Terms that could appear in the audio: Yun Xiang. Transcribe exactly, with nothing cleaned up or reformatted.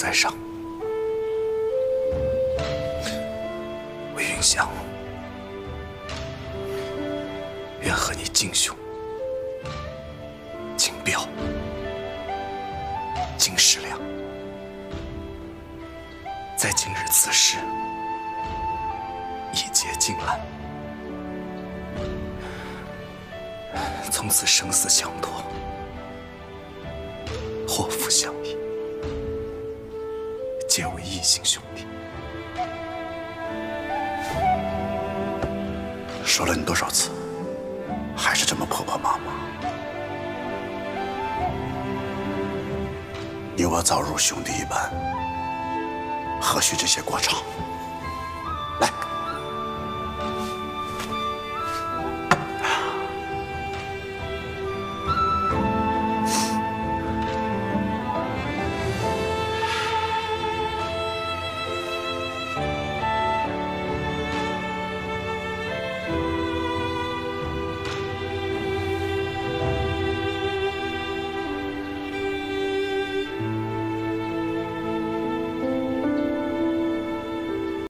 在上。魏云翔，愿和你敬兄、敬表、敬师良，在今日此时一结金兰，从此生死相托，祸福相依，皆为异姓兄弟。说了你多少次，还是这么婆婆妈妈。你我早入兄弟一般，何须这些过场？来。